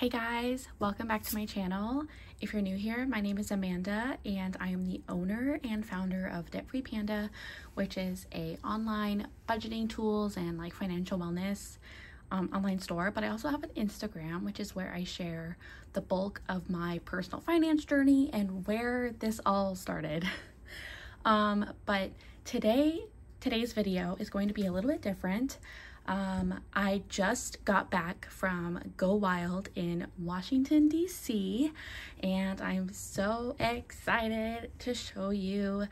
Hey guys, welcome back to my channel. If you're new here, my name is Amanda and I am the owner and founder of Debt Free Panda, which is a online budgeting tools and like financial wellness online store. But I also have an Instagram, which is where I share the bulk of my personal finance journey and where this all started. But today's video is going to be a little bit different. I just got back from Go Wild in Washington, D.C., and I'm so excited to show you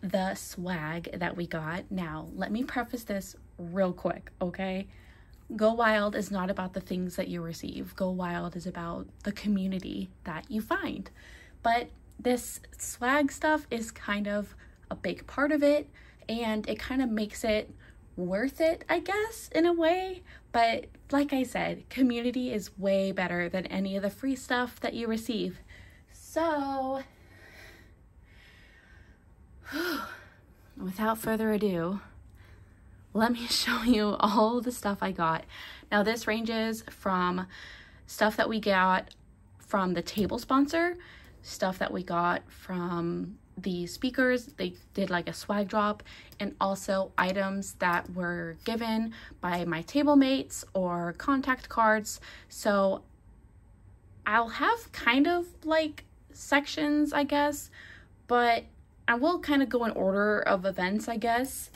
the swag that we got. Now, let me preface this real quick, okay? Go Wild is not about the things that you receive. Go Wild is about the community that you find. But this swag stuff is kind of a big part of it, and it kind of makes it worth it, I guess, in a way. But like I said, community is way better than any of the free stuff that you receive. So without further ado, let me show you all the stuff I got. Now this ranges from stuff that we got from the table sponsor, stuff that we got from the speakers, they did like a swag drop, and also items that were given by my table mates or contact cards. So I'll have kind of like sections, I guess, but I will kind of go in order of events, I guess.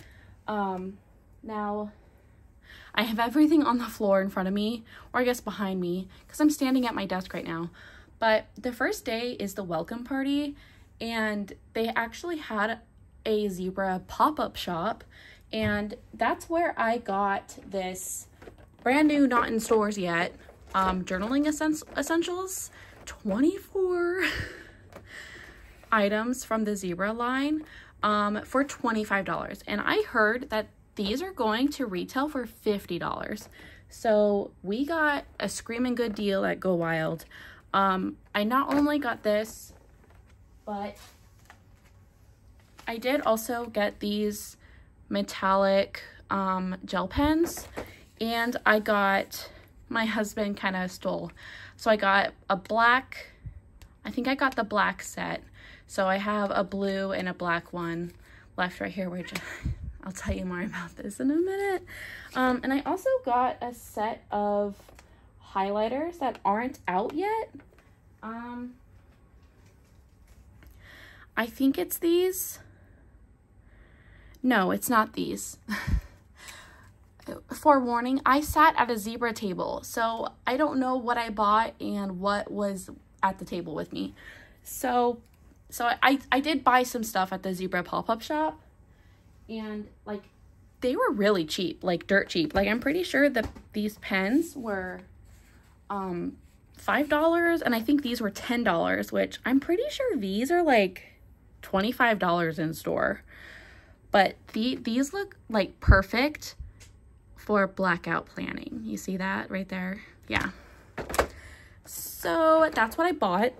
Now I have everything on the floor in front of me, or I guess behind me, because I'm standing at my desk right now. But the first day is the welcome party, and they actually had a Zebra pop-up shop, and that's where I got this brand new, not in stores yet, journaling essentials, 24 items from the Zebra line for $25. And I heard that these are going to retail for $50. So we got a screaming good deal at Go Wild. I not only got this, but I did also get these metallic gel pens, and I got, my husband kind of stole, so I got a black, I think I got the black set, so I have a blue and a black one left right here, which I'll tell you more about this in a minute. And I also got a set of highlighters that aren't out yet. I think it's these. No, it's not these. Forewarning, I sat at a Zebra table, so I don't know what I bought and what was at the table with me. So I did buy some stuff at the Zebra pop-up shop, and like they were really cheap, like dirt cheap. Like I'm pretty sure that these pens were $5, and I think these were $10, which I'm pretty sure these are like $25 in store, but these look like perfect for blackout planning. You see that right there? Yeah, so that's what I bought.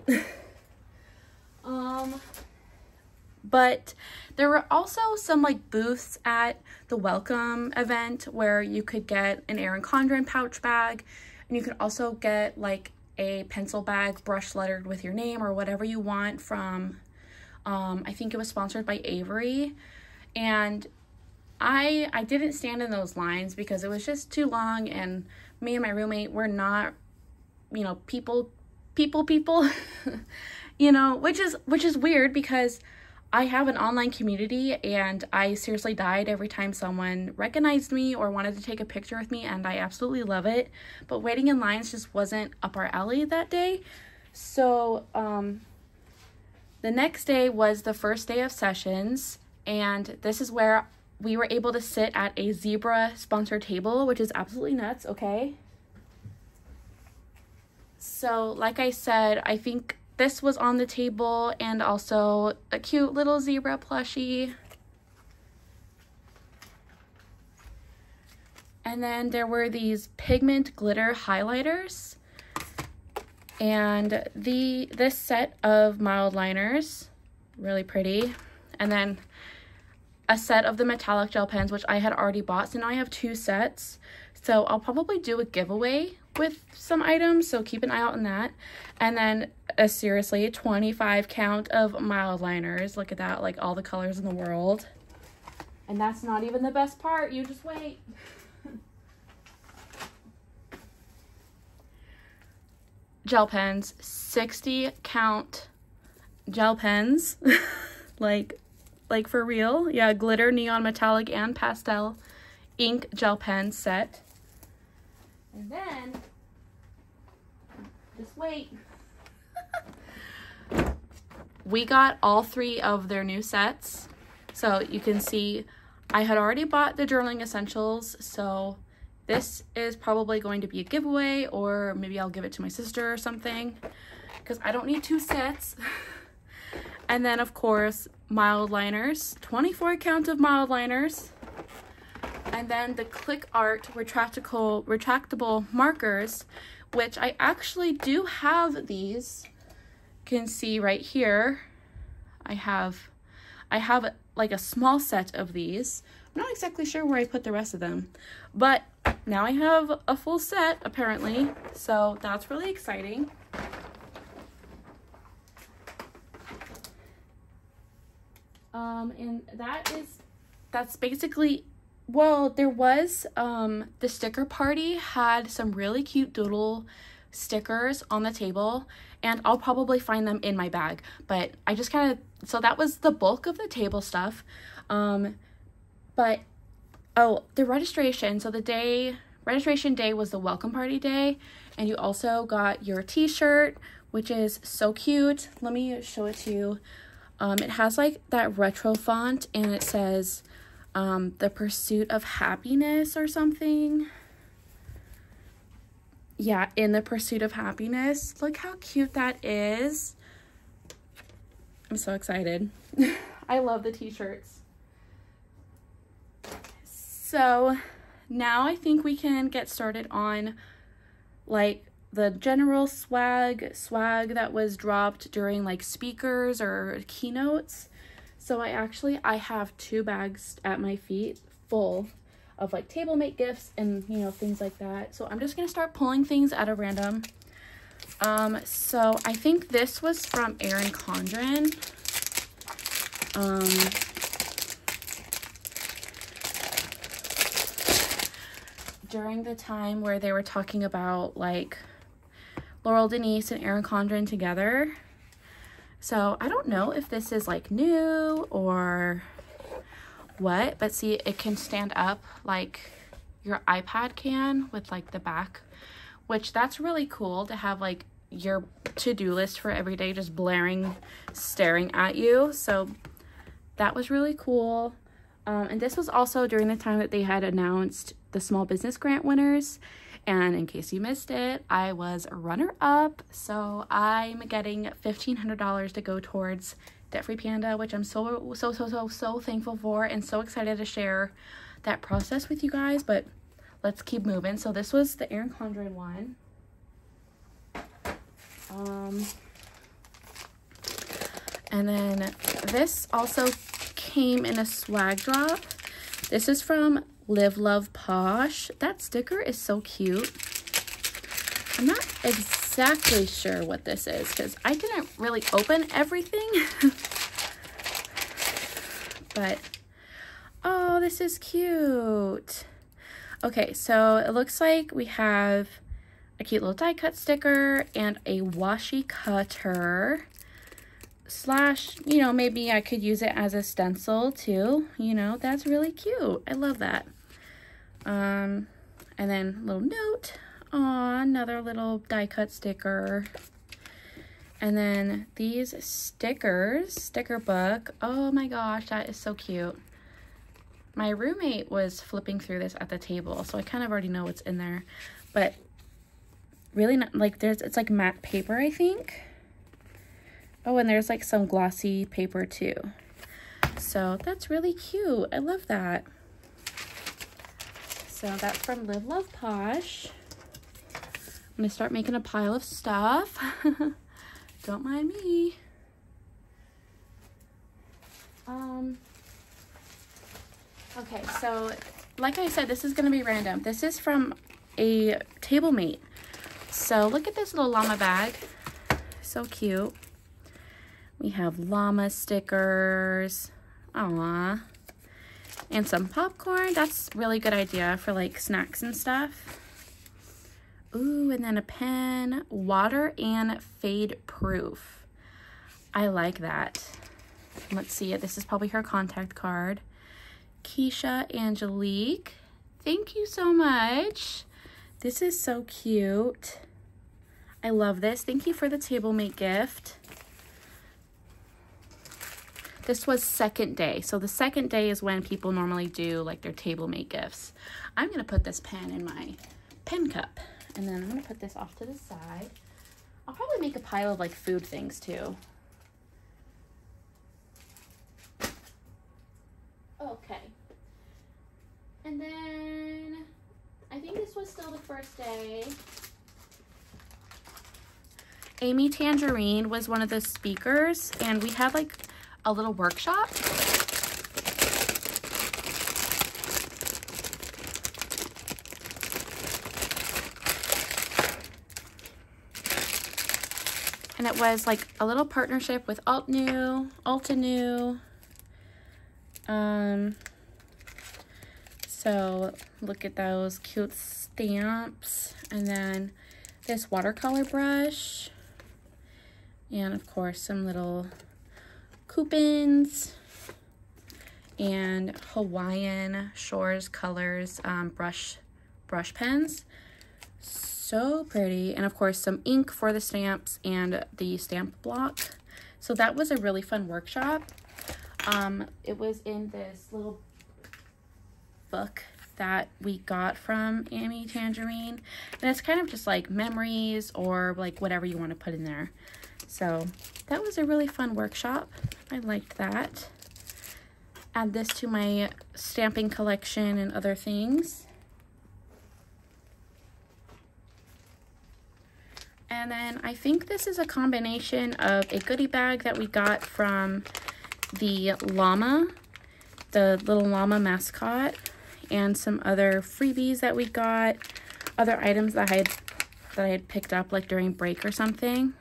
But there were also some like booths at the welcome event where you could get an Erin Condren pouch bag, and you could also get like a pencil bag brush lettered with your name or whatever you want from I think it was sponsored by Avery. And I didn't stand in those lines because it was just too long, and me and my roommate were not, you know, people you know, which is weird because I have an online community, and I seriously died every time someone recognized me or wanted to take a picture with me, and I absolutely love it. But waiting in lines just wasn't up our alley that day. So the next day was the first day of sessions, and this is where we were able to sit at a Zebra sponsored table, which is absolutely nuts, okay? So like I said, I think this was on the table, and also a cute little zebra plushie. And then there were these pigment glitter highlighters, and this set of mild liners, really pretty. And then a set of the metallic gel pens, which I had already bought, so now I have two sets. So I'll probably do a giveaway with some items, so keep an eye out on that. And then a seriously 25 count of mild liners. Look at that, like all the colors in the world. And that's not even the best part, you just wait. Gel pens, 60 count gel pens. like for real. Yeah, glitter, neon, metallic, and pastel ink gel pen set. And then just wait. We got all three of their new sets. So you can see I had already bought the Journaling Essentials, so this is probably going to be a giveaway, or maybe I'll give it to my sister or something, because I don't need two sets. And then, of course, mild liners, 24 count of mild liners. And then the Click Art retractable markers, which I actually do have these. You can see right here, I have like a small set of these. I'm not exactly sure where I put the rest of them, but now I have a full set apparently, so that's really exciting. And that's basically, well, there was the sticker party had some really cute doodle stickers on the table, and I'll probably find them in my bag, but I just kind of, so that was the bulk of the table stuff. But oh, the registration, so the day, registration day was the welcome party day, and you also got your t-shirt, which is so cute. Let me show it to you. It has like that retro font, and it says the pursuit of happiness or something. Yeah, in the pursuit of happiness. Look how cute that is. I'm so excited. I love the t-shirts. So now I think we can get started on like the general swag that was dropped during like speakers or keynotes. So I have two bags at my feet full of like table mate gifts and, you know, things like that. So I'm just gonna start pulling things out of random. So I think this was from Erin Condren. During the time where they were talking about like Laurel Denise and Erin Condren together. So I don't know if this is like new or what, but see, it can stand up like your iPad can with like the back, which that's really cool to have like your to-do list for every day just staring at you. So that was really cool. And this was also during the time that they had announced the small business grant winners, and in case you missed it, I was a runner-up, so I'm getting $1,500 to go towards Debt Free Panda, which I'm so thankful for, and so excited to share that process with you guys. But let's keep moving. So this was the Erin Condren one. And then this also came in a swag drop. This is from Live Love Posh. That sticker is so cute. I'm not exactly sure what this is because I didn't really open everything. But oh, this is cute. Okay, so it looks like we have a cute little die cut sticker and a washi cutter slash, you know, maybe I could use it as a stencil too, you know. That's really cute. I love that. And then a little note. Aw, another little die cut sticker. And then these stickers, sticker book. Oh my gosh, that is so cute. My roommate was flipping through this at the table, so I kind of already know what's in there, but really not like it's like matte paper, I think. Oh, and there's like some glossy paper too. So that's really cute. I love that. So that's from Live Love Posh. I'm gonna start making a pile of stuff. Don't mind me. Okay, so like I said, this is gonna be random. This is from a table mate. So look at this little llama bag, so cute. We have llama stickers, aww, and some popcorn. That's a really good idea for like snacks and stuff. Ooh, and then a pen, water and fade proof. I like that. Let's see it. This is probably her contact card. Keisha Angelique, thank you so much. This is so cute. I love this. Thank you for the table mate gift. This was second day. So the second day is when people normally do like their table mate gifts. I'm gonna put this pen in my pen cup, and then I'm gonna put this off to the side. I'll probably make a pile of like food things too. Okay. And then I think this was still the first day. Amy Tangerine was one of the speakers, and we had like a little workshop. And it was like a little partnership with Altenew. So look at those cute stamps, and then this watercolor brush, and of course some little coupons and Hawaiian Shores colors brush pens. So pretty. And of course some ink for the stamps and the stamp block. So that was a really fun workshop. It was in this little book that we got from Amy Tangerine, and it's kind of just like memories or like whatever you want to put in there. So that was a really fun workshop. I liked that. Add this to my stamping collection and other things. And then I think this is a combination of a goodie bag that we got from the llama, the little llama mascot, and some other freebies that we got, other items that I had picked up like during break or something.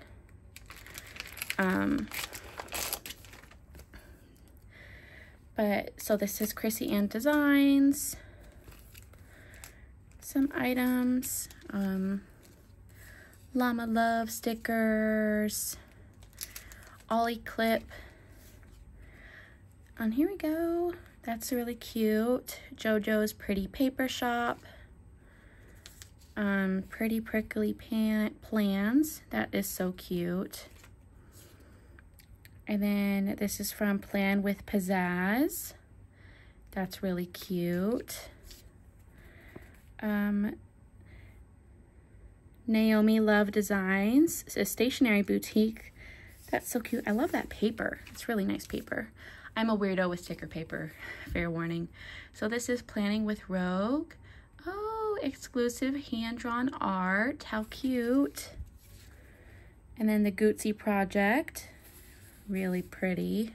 But so this is Chrissy Ann Designs, some items, llama love stickers, Ollie clip. And here we go. That's really cute. JoJo's Pretty Paper Shop. Pretty Prickly Plans. That is so cute. And then this is from Plan with Pizzazz. That's really cute. Naomi Love Designs. It's a stationery boutique. That's so cute. I love that paper. It's really nice paper. I'm a weirdo with sticker paper, fair warning. So this is Planning with Rogue. Oh, exclusive hand-drawn art, how cute. And then the Gootsy Project, really pretty.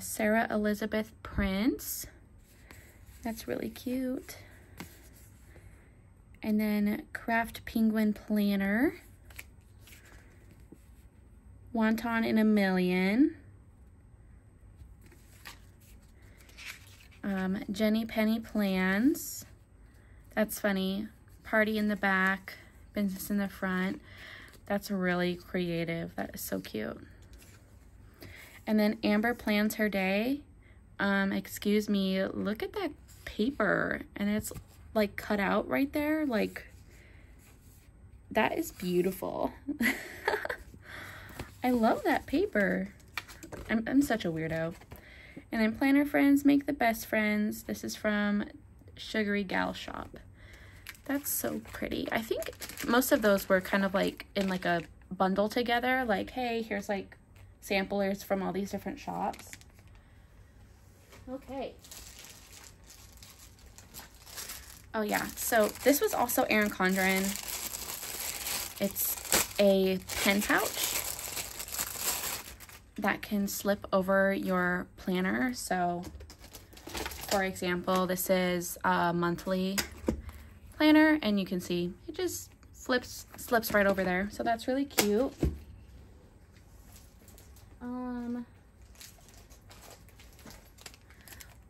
Sarah Elizabeth Prince, that's really cute. And then Craft Penguin Planner. Wanton in a Million. Jenny Penny Plans. That's funny. Party in the back, business in the front. That's really creative. That is so cute. And then Amber Plans Her Day. Excuse me, look at that paper. And it's like cut out right there. Like, that is beautiful. I love that paper. I'm such a weirdo. And then Planner Friends Make the Best Friends. This is from Sugary Gal Shop. That's so pretty. I think most of those were kind of like in like a bundle together. Like, hey, here's like samplers from all these different shops. Okay. Oh yeah, so this was also Erin Condren. It's a pen pouch that can slip over your planner. So for example, this is a monthly planner, and you can see it just slips right over there. So that's really cute.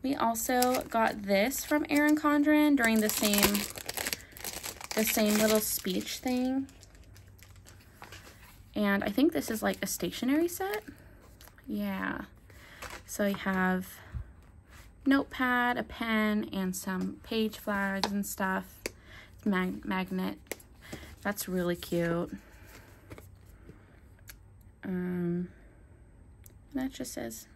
We also got this from Erin Condren during the same little speech thing. And I think this is like a stationery set. Yeah. So you have notepad, a pen, and some page flags and stuff. It's magnet. That's really cute. That just says,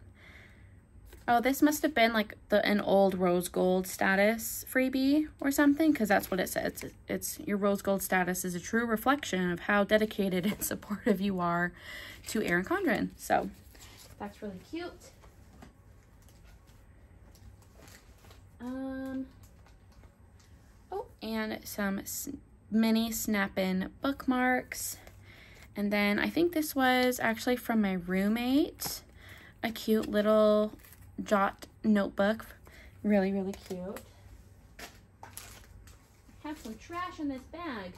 oh, this must have been like an old rose gold status freebie or something, because that's what it says. It's your rose gold status is a true reflection of how dedicated and supportive you are to Erin Condren. So that's really cute. Oh, and some mini snap-in bookmarks. And then I think this was actually from my roommate, a cute little jot notebook. Really, really cute. I have some trash in this bag.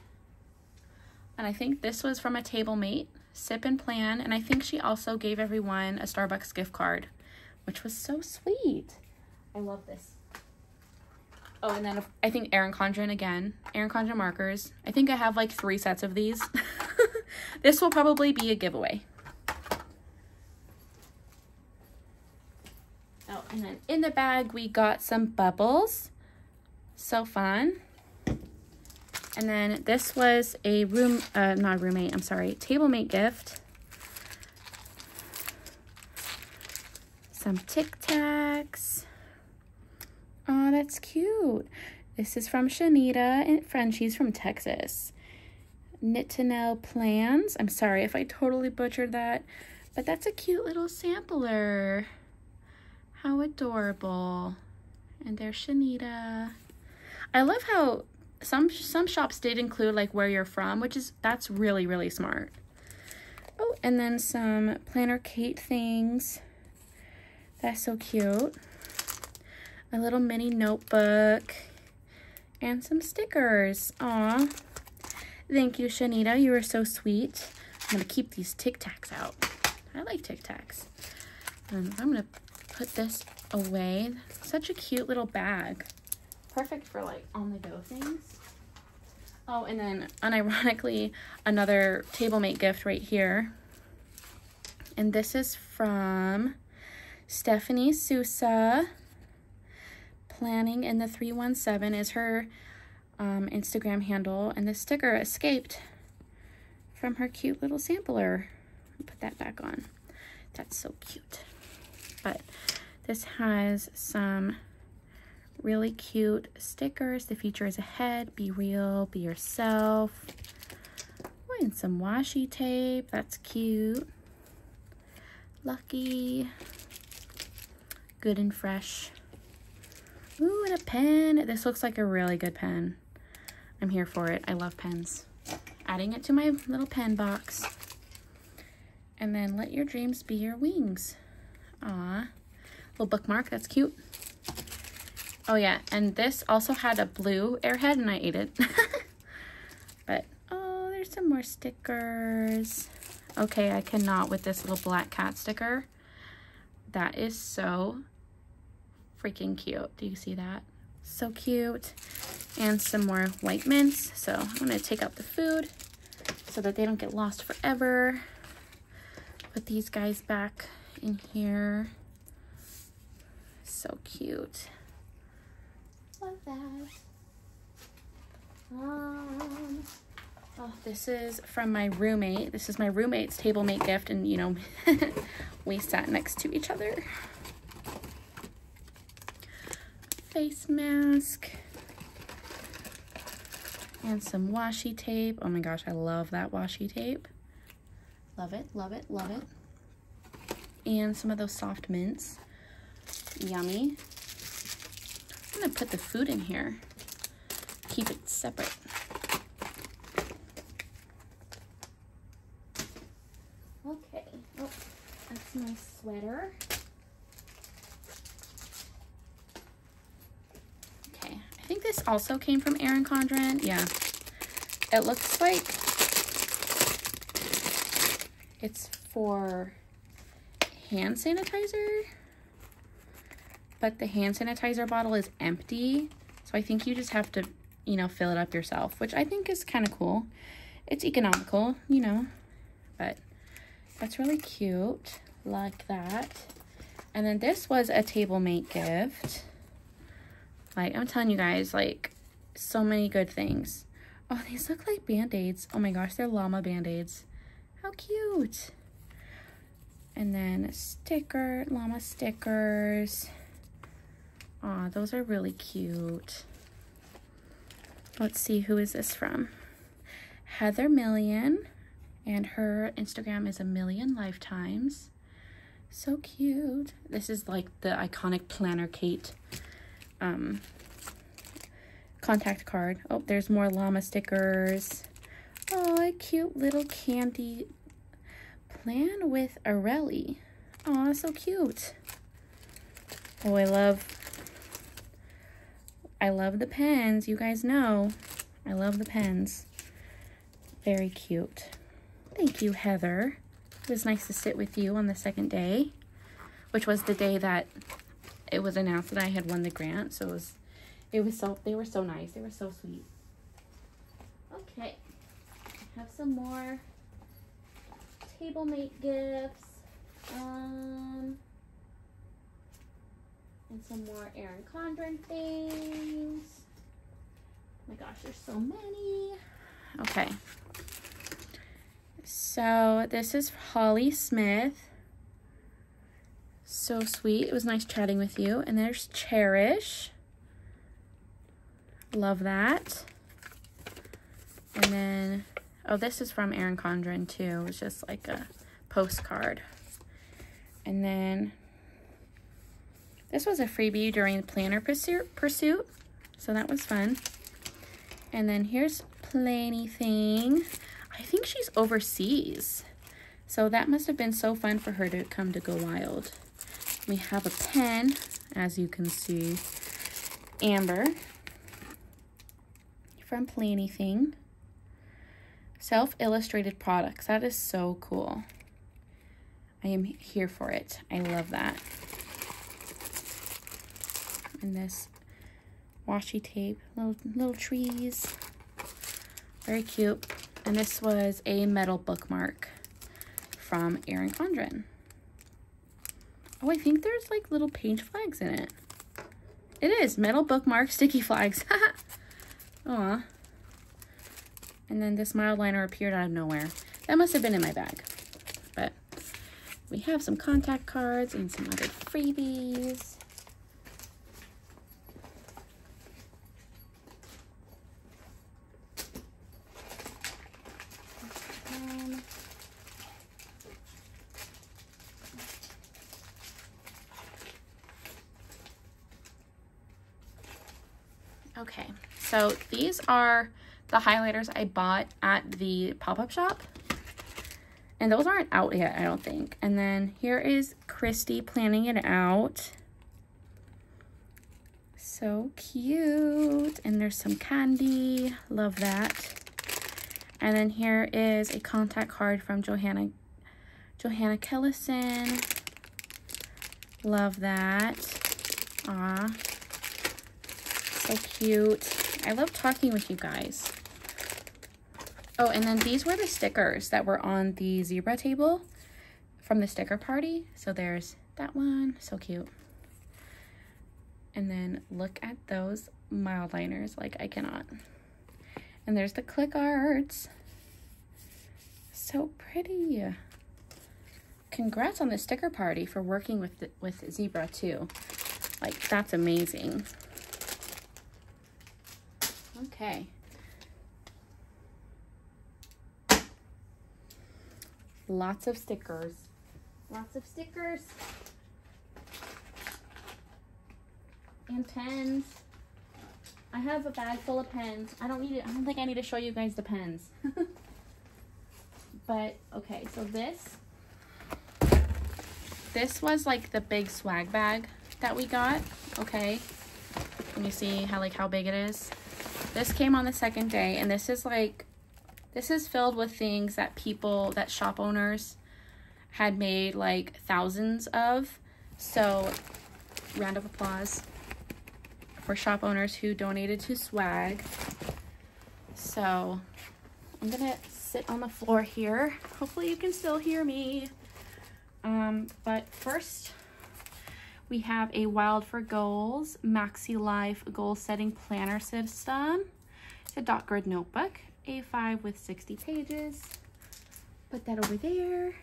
And I think this was from a table mate, Sip and Plan. And I think she also gave everyone a Starbucks gift card, which was so sweet. I love this. Oh, and then I think Erin Condren again. Erin Condren markers. I think I have like 3 sets of these. This will probably be a giveaway. Oh, and then in the bag, we got some bubbles. So fun. And then this was a tablemate gift. Some Tic Tacs. Oh, that's cute. This is from Shanita and Frenchie's from Texas. Knit to Know Plans. I'm sorry if I totally butchered that, but that's a cute little sampler. How adorable. And there's Shanita. I love how some shops did include like where you're from, that's really, really smart. Oh, and then some Planner Kate things. That's so cute. A little mini notebook and some stickers. Aw, thank you, Shanita. You are so sweet. I'm gonna keep these Tic Tacs out. I like Tic Tacs. I'm gonna put this away. Such a cute little bag. Perfect for like on-the-go things. Oh, and then unironically, another tablemate gift right here. And this is from Stephanie Sousa. Planning in the 317 is her Instagram handle, and the sticker escaped from her cute little sampler. Put that back on. That's so cute. But this has some really cute stickers. The future is ahead. Be real. Be yourself. Oh, and some washi tape. That's cute. Lucky. Good and fresh. Ooh, and a pen. This looks like a really good pen. I'm here for it. I love pens. Adding it to my little pen box. And then let your dreams be your wings. Aw. Little bookmark. That's cute. Oh, yeah. And this also had a blue airhead, and I ate it. But, oh, there's some more stickers. Okay, I cannot with this little black cat sticker. That is so freaking cute. Do you see that? So cute. And some more white mints. So I'm gonna take out the food so that they don't get lost forever. Put these guys back in here. So cute. Love that. Oh, this is from my roommate. This is my roommate's tablemate gift, and you know, we sat next to each other. Face mask and some washi tape. Oh my gosh, I love that washi tape. Love it, love it, love it. And some of those soft mints. Yummy. I'm gonna put the food in here. Keep it separate. Okay, oh, that's my sweater. I think this also came from Erin Condren. Yeah, it looks like it's for hand sanitizer, but the hand sanitizer bottle is empty, so I think you just have to, you know, fill it up yourself, which I think is kind of cool. It's economical, you know, but that's really cute. Like that. And then this was a table mate gift. Like, I'm telling you guys, like, so many good things. Oh, these look like Band-Aids. Oh my gosh, they're llama Band-Aids. How cute. And then a sticker, llama stickers. Aw, those are really cute. Let's see, who is this from? Heather Million, and her Instagram is A Million Lifetimes. So cute. This is like the iconic Planner Kate contact card. Oh, there's more llama stickers. Oh, a cute little candy plan with Areli. Oh, so cute. Oh, I love the pens. You guys know I love the pens. Very cute. Thank you, Heather. It was nice to sit with you on the second day, which was the day that it was announced that I had won the grant. So it was so, they were so nice. They were so sweet. Okay. I have some more table mate gifts. And some more Erin Condren things. Oh my gosh, there's so many. Okay. So this is Holly Smith. So sweet. It was nice chatting with you. And there's Cherish. Love that. And then, oh, this is from Erin Condren too. It's just like a postcard. And then this was a freebie during planner pursuit. So that was fun. And then here's Planything. I think she's overseas, so that must have been so fun for her to come to Go Wild. We have a pen, as you can see. Amber from Planything. Self-illustrated products. That is so cool. I am here for it. I love that. And this washi tape, little trees. Very cute. And this was a metal bookmark from Erin Condren. Oh, I think there's like little page flags in it. It is metal bookmark sticky flags. Aw. And then this mild liner appeared out of nowhere. That must have been in my bag. But we have some contact cards and some other freebies. Okay, so these are the highlighters I bought at the pop-up shop. And those aren't out yet, I don't think. And then here is Christy planning it out. So cute. And there's some candy. Love that. And then here is a contact card from Johanna Kellison. Love that. Aw. So cute. I love talking with you guys. Oh, and then these were the stickers that were on the Zebra table from the sticker party. So there's that one. So cute. And then look at those mild liners. Like, I cannot. And there's the click arts. So pretty. Congrats on the sticker party for working with Zebra too. Like, that's amazing. Okay. Lots of stickers. Lots of stickers. And pens. I have a bag full of pens. I don't need it. I don't think I need to show you guys the pens. But okay, so this was like the big swag bag that we got. Okay. Can you see how like how big it is? This came on the second day, and this is like, this is filled with things that people, that shop owners had made like thousands of. So round of applause for shop owners who donated to swag. So I'm gonna sit on the floor here. Hopefully you can still hear me. But first we have a Wild for Goals Maxi Life Goal Setting Planner System. It's a dot grid notebook, A5 with 60 pages. Put that over there.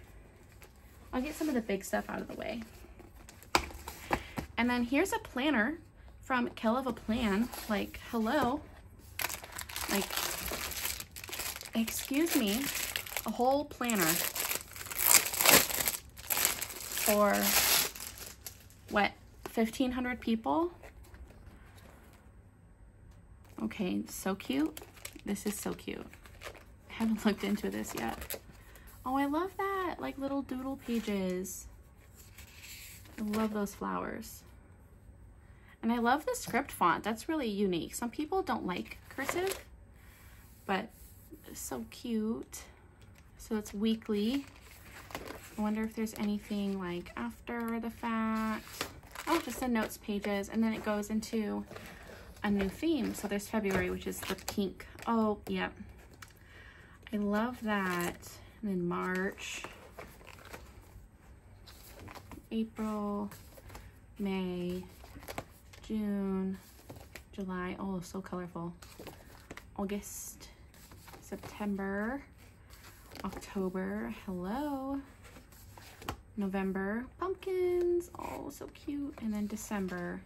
I'll get some of the big stuff out of the way. And then here's a planner from Kell of a Plan. Like, hello. Like, excuse me. A whole planner for what, 1,500 people? Okay, so cute. This is so cute. I haven't looked into this yet. Oh, I love that. Like little doodle pages. I love those flowers. And I love the script font. That's really unique. Some people don't like cursive, but it's so cute. So it's weekly. I wonder if there's anything like after the fact. Oh, just the notes pages. And then it goes into a new theme. So there's February, which is the pink. Oh, yep. I love that. And then March, April, May, June, July. Oh, so colorful. August, September, October. Hello. November, pumpkins. Oh, so cute. And then December,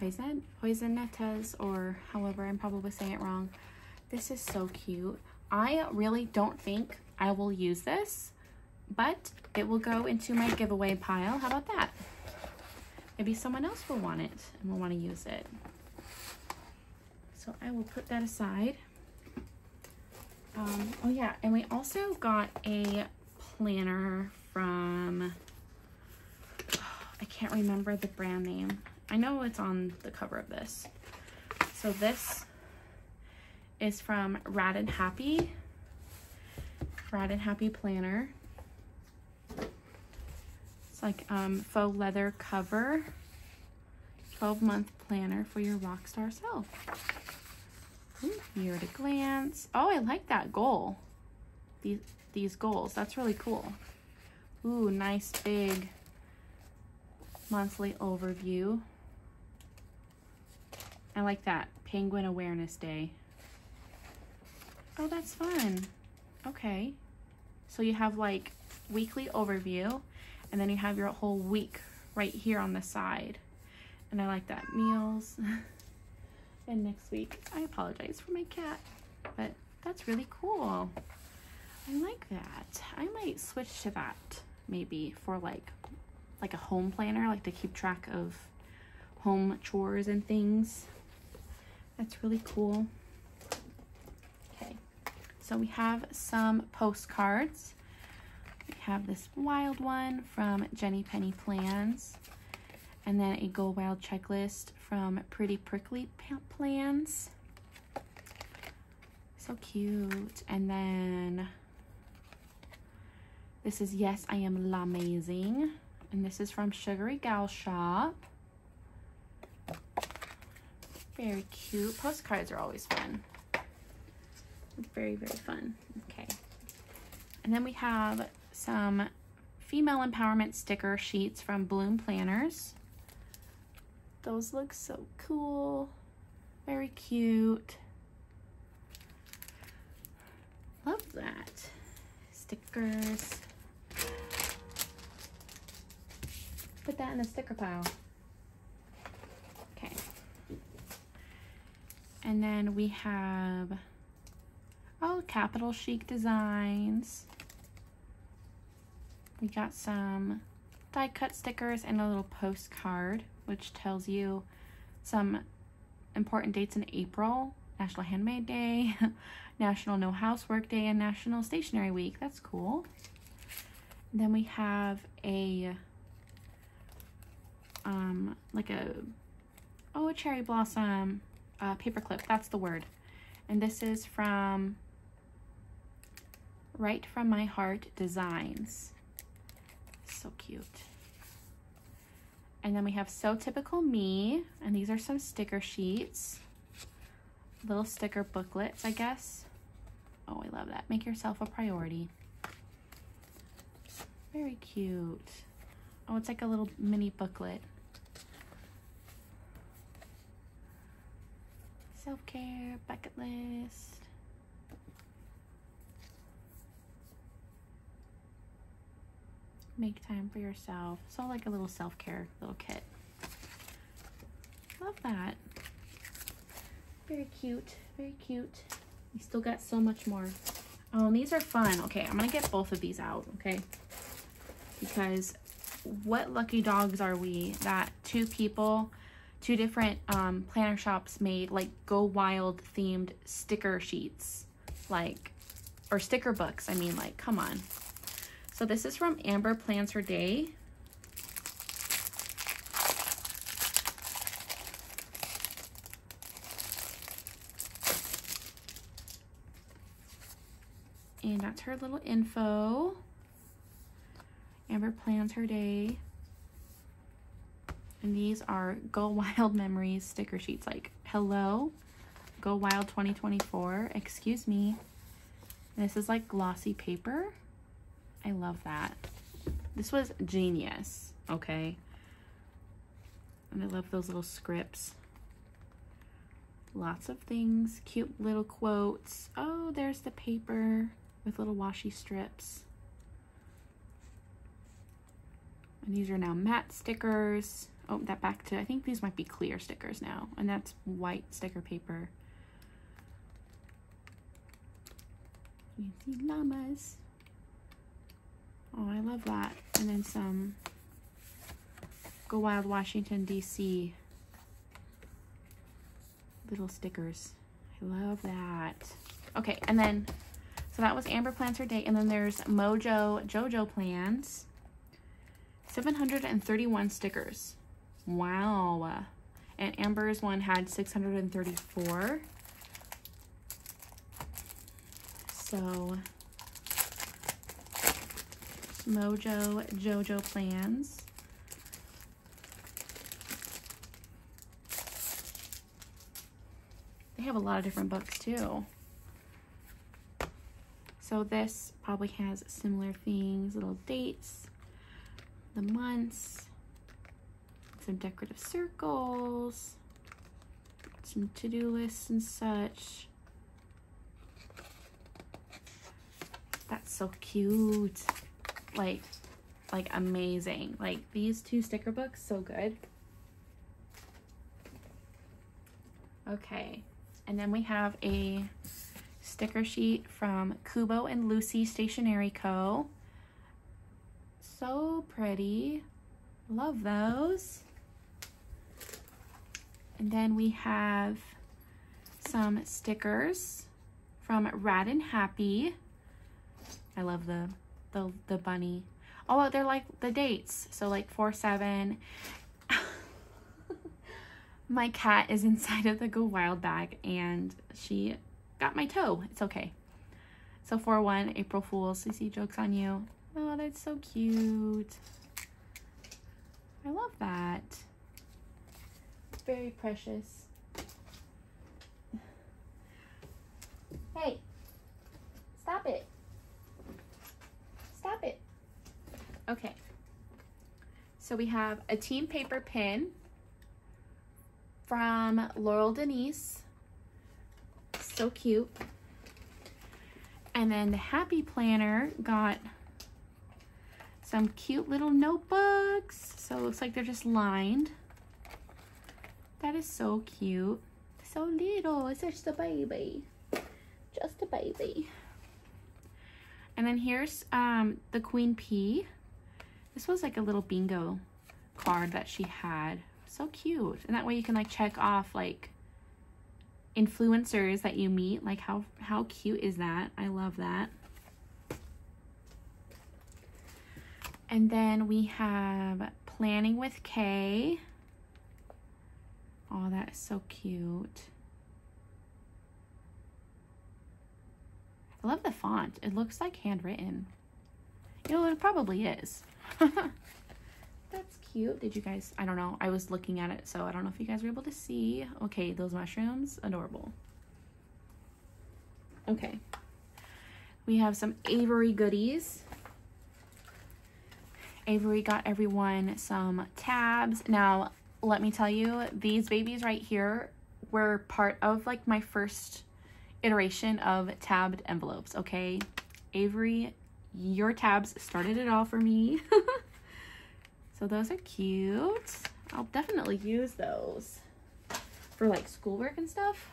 poisonetas, or however, I'm probably saying it wrong. This is so cute. I really don't think I will use this, but it will go into my giveaway pile. How about that? Maybe someone else will want it and will want to use it. So I will put that aside. Oh yeah, and we also got a planner from, I can't remember the brand name. I know it's on the cover of this. So this is from Rad and Happy planner. It's like faux leather cover, 12-month planner for your rock star self. Ooh, year at a glance. Oh, I like that goal. These goals. That's really cool. Ooh, nice big monthly overview. I like that. Penguin Awareness Day. Oh, that's fun. Okay, so you have like weekly overview, and then you have your whole week right here on the side. And I like that. Meals. And next week, I apologize for my cat, but that's really cool. I like that. I might switch to that maybe for like a home planner, like to keep track of home chores and things. That's really cool. So we have some postcards. We have this wild one from Jenny Penny Plans, and then a Go Wild checklist from Pretty Prickly Plans. So cute. And then this is Yes, I Am L'Amazing, and this is from Sugary Gal Shop. Very cute. Postcards are always fun. Very, very fun. Okay. And then we have some female empowerment sticker sheets from Bloom Planners. Those look so cool. Very cute. Love that. Stickers. Put that in the sticker pile. Okay. And then we have Capital Chic Designs. We got some die cut stickers and a little postcard, which tells you some important dates in April. National Handmade Day, National No Housework Day, and National Stationery Week. That's cool. And then we have a like a Oh, a cherry blossom paperclip, that's the word. And this is from Right From My Heart Designs. So cute. And then we have So Typical Me, and these are some sticker sheets, little sticker booklets, I guess. Oh, I love that. Make yourself a priority. Very cute. Oh, it's like a little mini booklet. Self-care, bucket list. Make time for yourself. So like a little self-care little kit. Love that. Very cute, very cute. We still got so much more. Oh, and these are fun. Okay, I'm gonna get both of these out, okay? Because what lucky dogs are we that two different planner shops made like Go Wild themed sticker sheets, like, or sticker books, I mean, like, come on. So this is from Amber Plans Her Day. And that's her little info. Amber Plans Her Day. And these are Go Wild Memories sticker sheets, like, hello, Go Wild 2024, excuse me. And this is like glossy paper. I love that. This was genius, okay? And I love those little scripts. Lots of things, cute little quotes. Oh, there's the paper with little washi strips. And these are now matte stickers. Oh, that back to, I think these might be clear stickers now. And that's white sticker paper. You can see llamas. Oh, I love that. And then some Go Wild Washington, DC little stickers. I love that. Okay, and then, so that was Amber Plans Her Day. And then there's Mojo Jojo Plans. 731 stickers. Wow. And Amber's one had 634. So, Mojo Jojo Plans. They have a lot of different books too. So this probably has similar things, little dates, the months, some decorative circles, some to-do lists and such. That's so cute. Like amazing. Like these two sticker books, so good. Okay, and then we have a sticker sheet from Kubo and Lucy Stationery Co. So pretty. Love those. And then we have some stickers from Rad and Happy. I love the bunny. Oh, they're like the dates. So like 4/7. My cat is inside of the Go Wild bag and she got my toe. It's okay. So 4/1, April Fools, CC jokes on you. Oh, that's so cute. I love that. It's very precious. Hey, stop it. Stop it. Okay, so we have a team paper pin from Laurel Denise, so cute. And then the Happy Planner got some cute little notebooks. So it looks like they're just lined. That is so cute. So little, it's just a baby, just a baby. And then here's the Queen Pea. This was like a little bingo card that she had. So cute. And that way you can like check off like influencers that you meet. Like how cute is that? I love that. And then we have Planning with K. Oh, that is so cute. I love the font. It looks like handwritten. You know, it probably is. That's cute. Did you guys, I don't know. I was looking at it, so I don't know if you guys were able to see. Okay, those mushrooms, adorable. Okay. We have some Avery goodies. Avery got everyone some tabs. Now, let me tell you, these babies right here were part of like my first iteration of tabbed envelopes, okay? Avery, your tabs started it all for me. So those are cute. I'll definitely use those for like schoolwork and stuff.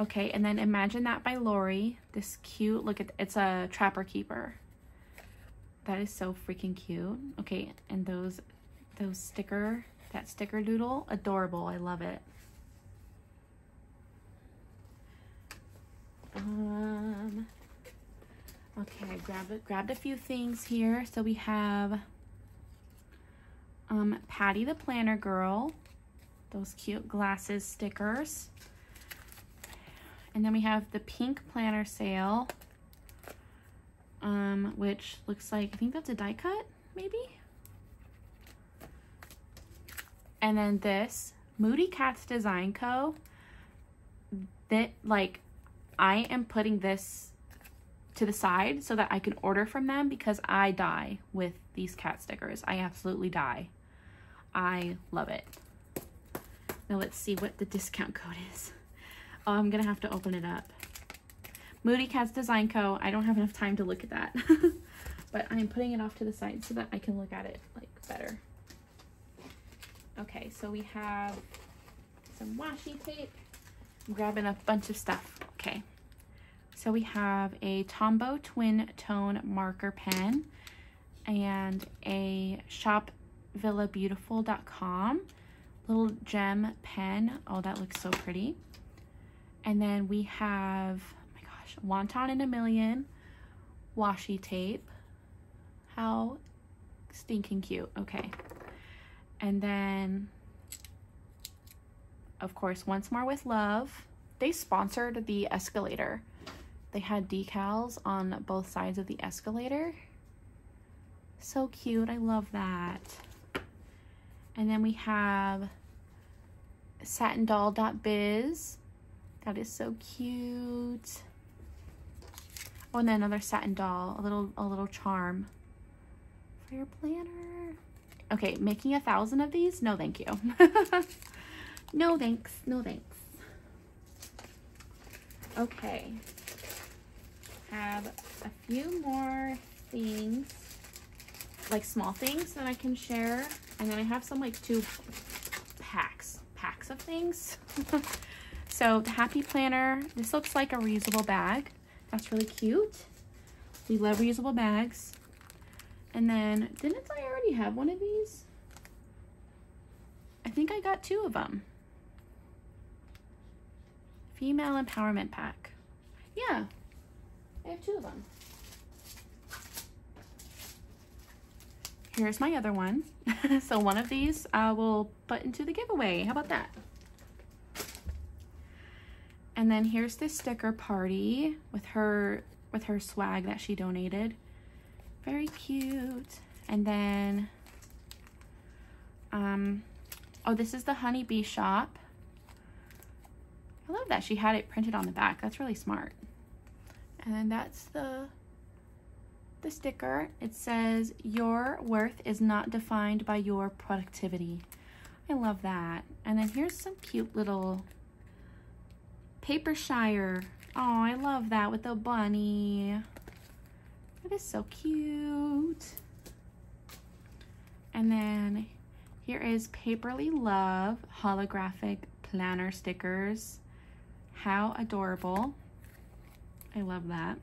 Okay, and then Imagine That by Lori. This cute, look at, it's a Trapper Keeper. That is so freaking cute. Okay, and those sticker, that sticker doodle, adorable, I love it. Okay, I grabbed a few things here. So we have Patty the Planner Girl, those cute glasses stickers. And then we have the pink planner sale, which looks like, I think that's a die cut, maybe? And then this, Moody Cats Design Co. That, like, I am putting this to the side so that I can order from them because I die with these cat stickers. I absolutely die. I love it. Now let's see what the discount code is. Oh, I'm gonna have to open it up. Moody Cats Design Co. I don't have enough time to look at that, but I'm putting it off to the side so that I can look at it like better. Okay, so we have some washi tape. I'm grabbing a bunch of stuff. Okay, so we have a Tombow Twin Tone marker pen and a shopvillabeautiful.com little gem pen. Oh, that looks so pretty. And then we have, oh my gosh, Wanton in a Million washi tape. How stinking cute. Okay. And then, of course, Once More With Love. They sponsored the escalator. They had decals on both sides of the escalator. So cute. I love that. And then we have satindoll.biz. That is so cute. Oh, and then another satin doll, a little charm for your planner. Okay, making 1,000 of these? No, thank you. No thanks, no thanks. Okay, have a few more things, like small things that I can share. And then I have some like two packs of things. So the Happy Planner, this looks like a reusable bag. That's really cute. We love reusable bags. And then, didn't I already have one of these? I think I got two of them. Female Empowerment Pack. Yeah, I have two of them. Here's my other one. So one of these I will put into the giveaway. How about that? And then here's this sticker party with her swag that she donated. Very cute. And then, oh, this is the Honey Bee Shop. I love that she had it printed on the back. That's really smart. And then that's the sticker. It says, your worth is not defined by your productivity. I love that. And then here's some cute little Paper Shire. Oh, I love that with the bunny. That is so cute. And then here is Paperly Love holographic planner stickers. How adorable. I love that.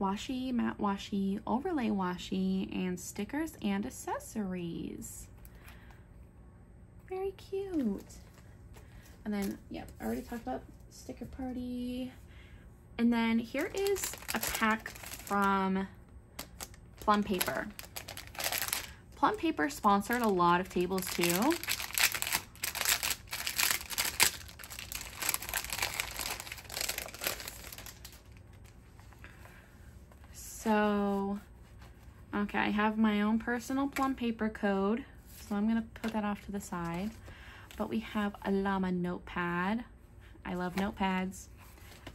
Washi, matte washi, overlay washi, and stickers and accessories. Very cute. And then, yep, I already talked about sticker party. And then here is a pack from Plum Paper. Plum Paper sponsored a lot of tables too. So, okay, I have my own personal Plum Paper code, so I'm gonna put that off to the side. But we have a llama notepad. I love notepads.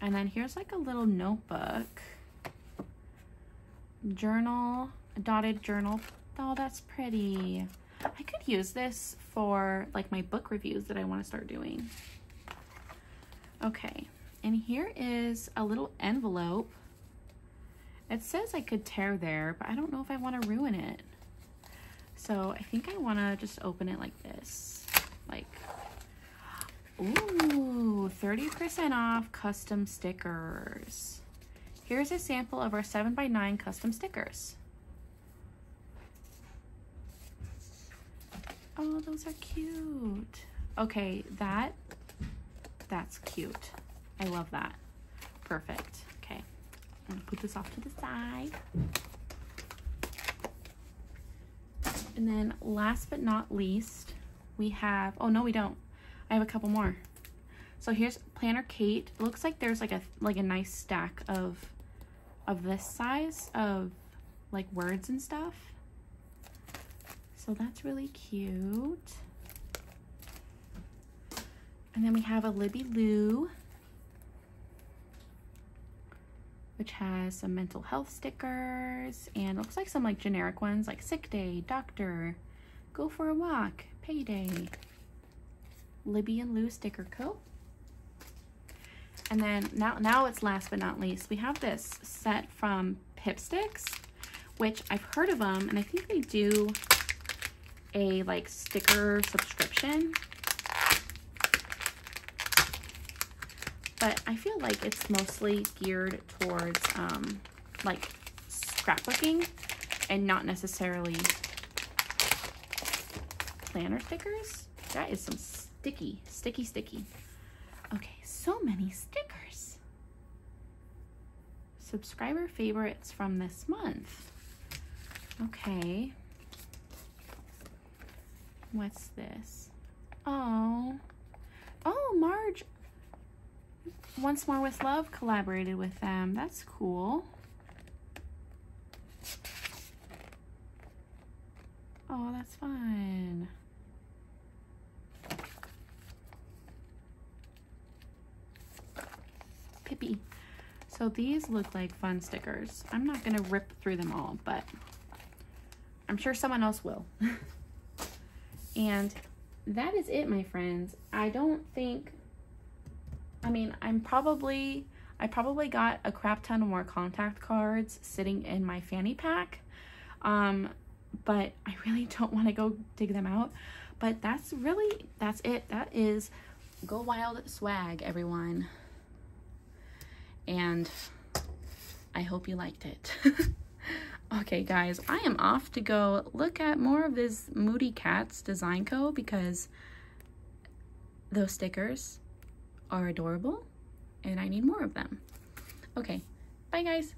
And then here's like a little notebook. Journal, a dotted journal. Oh, that's pretty. I could use this for like my book reviews that I want to start doing. Okay, and here is a little envelope. It says I could tear there, but I don't know if I want to ruin it. So I think I want to just open it like this. Like, ooh, 30% off custom stickers. Here's a sample of our 7x9 custom stickers. Oh, those are cute. Okay, that's cute. I love that. Perfect. Okay, I'm gonna put this off to the side. And then last but not least, we have, oh no, we don't. I have a couple more. So here's Planner Kate. Looks like there's like a nice stack of this size of like words and stuff. So that's really cute. And then we have a Libby Lou, which has some mental health stickers and looks like some like generic ones like sick day, doctor, go for a walk, payday. Libby and Lou sticker coat. And then now it's last but not least, we have this set from Pipsticks, which I've heard of them, and I think they do a like sticker subscription, but I feel like it's mostly geared towards like scrapbooking and not necessarily planner stickers. That is some sticky, sticky, sticky. Okay, so many stickers. Subscriber favorites from this month. Okay. What's this? Oh. Oh, Marge. Once More With Love collaborated with them. That's cool. Oh, that's fun. Pippi. So these look like fun stickers. I'm not gonna rip through them all, but I'm sure someone else will. And that is it, my friends. I don't think, I mean, I probably got a crap ton more contact cards sitting in my fanny pack, but I really don't want to go dig them out. But that's it. That is Go Wild swag, everyone. And I hope you liked it. Okay, guys, I am off to go look at more of this Moody Cats Design Co. because those stickers are adorable and I need more of them. Okay, bye, guys.